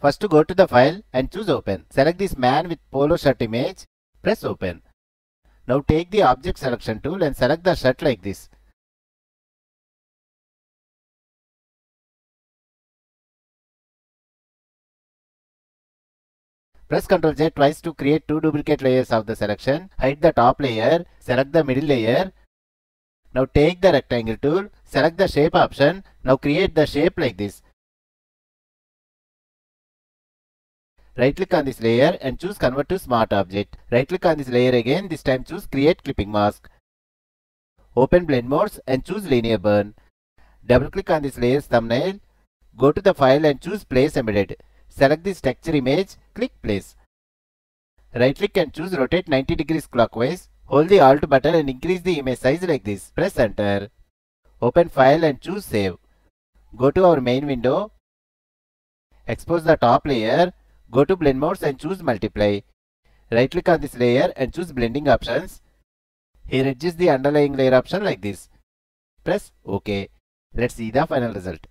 First, go to the file and choose open. Select this man with polo shirt image. Press open. Now take the object selection tool and select the shirt like this. Press Ctrl Z twice to create two duplicate layers of the selection. Hide the top layer. Select the middle layer. Now take the rectangle tool. Select the shape option. Now create the shape like this. Right click on this layer and choose Convert to Smart Object. Right click on this layer again, this time choose Create Clipping Mask. Open Blend Modes and choose Linear Burn. Double click on this layer's thumbnail. Go to the file and choose Place Embedded. Select this texture image, click Place. Right click and choose Rotate 90 degrees clockwise. Hold the Alt button and increase the image size like this. Press Enter. Open File and choose Save. Go to our main window. Expose the top layer. Go to Blend Modes and choose Multiply. Right click on this layer and choose Blending Options. Here adjust the underlying layer option like this. Press OK. Let's see the final result.